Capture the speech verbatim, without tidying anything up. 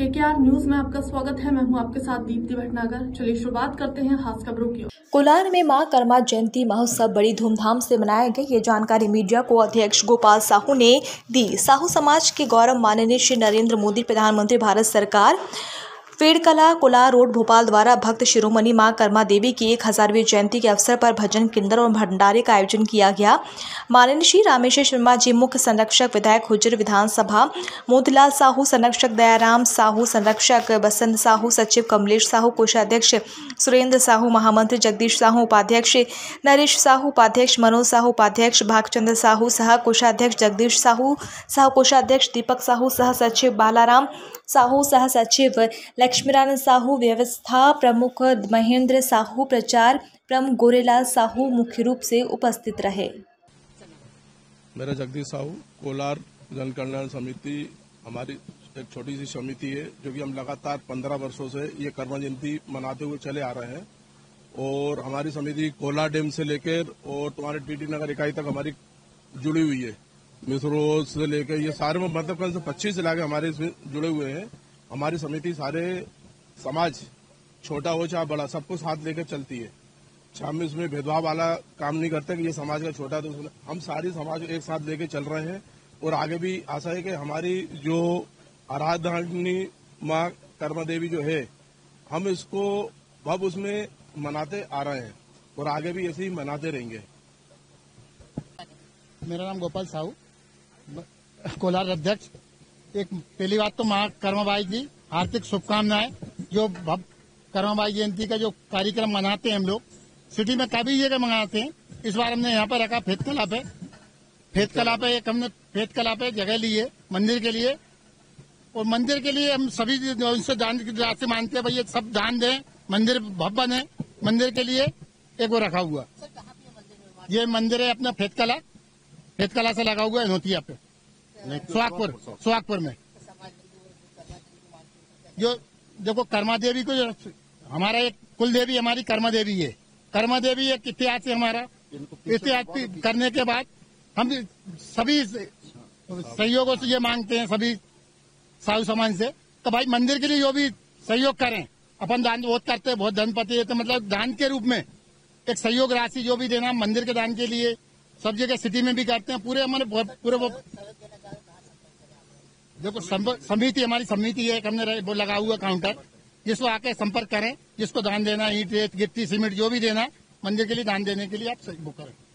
के के R news में आपका स्वागत है। मैं हूं आपके साथ दीप्ति भटनागर। चलिए शुरुआत करते हैं खास खबरों की। कोलार में मां कर्मा जयंती महोत्सव बड़ी धूमधाम से मनाया गया। ये जानकारी मीडिया को अध्यक्ष गोपाल साहू ने दी। साहू समाज के गौरव माननीय श्री नरेंद्र मोदी प्रधानमंत्री भारत सरकार फेतकला कोलार रोड भोपाल द्वारा भक्त शिरोमणि मां कर्मा देवी की एक हज़ारवीं जयंती के अवसर पर भजन किंडर और भंडारे का आयोजन किया गया। माननीय श्री रामेश्वर शर्मा जी मुख्य संरक्षक विधायक हुजूर विधानसभा, मोतीलाल साहू संरक्षक, दया राम साहू संरक्षक, बसंत साहू सचिव, कमलेश साहू कोषाध्यक्ष, सुरेंद्र साहू महामंत्री, जगदीश साहू उपाध्यक्ष, नरेश साहू उपाध्यक्ष, मनोज साहू उपाध्यक्ष, भागचंद्र साहू सह कोषाध्यक्ष, जगदीश साहू सह कोषाध्यक्ष, दीपक साहू सह सचिव, बाला राम साहू सह सचिव, लक्ष्मी नारायण साहू व्यवस्था प्रमुख, महेंद्र साहू प्रचार प्रमुख, गोरेलाल साहू मुख्य रूप से उपस्थित रहे। मेरा जगदीश साहू, कोलार जन कल्याण समिति हमारी एक छोटी सी समिति है जो कि हम लगातार पंद्रह वर्षों से ये कर्मा जयंती मनाते हुए चले आ रहे हैं। और हमारी समिति कोलार डेम से लेकर और तुम्हारे टीटी नगर इकाई तक हमारी जुड़ी हुई है। मिसरो से लेकर ये सारे मतलब कम से पच्चीस इलाके हमारे इसमें जुड़े हुए हैं। हमारी समिति सारे समाज छोटा हो चाहे बड़ा सबको साथ लेकर चलती है। हम इसमें भेदभाव वाला काम नहीं करते कि ये समाज का छोटा है तो हम सारी समाज एक साथ लेकर चल रहे हैं। और आगे भी आशा है कि हमारी जो आराधनीय मां कर्मा देवी जो है हम इसको भव्य उसमें मनाते आ रहे हैं और आगे भी ऐसे ही मनाते रहेंगे। मेरा नाम गोपाल साहू, कोलार अध्यक्ष। एक पहली बात तो मां कर्माबाई जी हार्दिक शुभकामनाएं। जो कर्माबाई जयंती का जो कार्यक्रम मनाते हैं हम लोग सिटी में काफी जगह मनाते हैं। इस बार हमने यहाँ पर रखा फेतकला पे फेतकला पे एक हमने फेतकला पे जगह ली है मंदिर के लिए। और मंदिर के लिए हम सभी जो इनसे दान की राशि मानते हैं भैया सब दान दें, मंदिर भव्य बने। मंदिर के लिए एक वो रखा हुआ ये मंदिर है अपना फेतकला फेतकला से लगा हुआ है नोतिया पे सुहागपुर सुहागपुर में। जो देखो कर्मा देवी को जो हमारा एक कुल देवी हमारी कर्मा देवी है। कर्मा देवी एक इतिहास है हमारा। इतिहास करने के बाद हम सभी सहयोगों से ये मांगते हैं सभी साधु समाज से तो भाई मंदिर के लिए जो भी सहयोग करें। अपन दान बहुत करते हैं, बहुत धनपति है तो मतलब दान के रूप में एक सहयोग राशि जो भी देना मंदिर के दान के लिए सब जगह सिटी में भी करते हैं। पूरे हमारे पूरे देखो समिति हमारी समिति है हमने वो लगा हुआ काउंटर जिसको आके संपर्क करें जिसको दान देना ईंट रेत गिट्टी सीमेंट जो भी देना मंदिर के लिए दान देने के लिए आप बुक करें।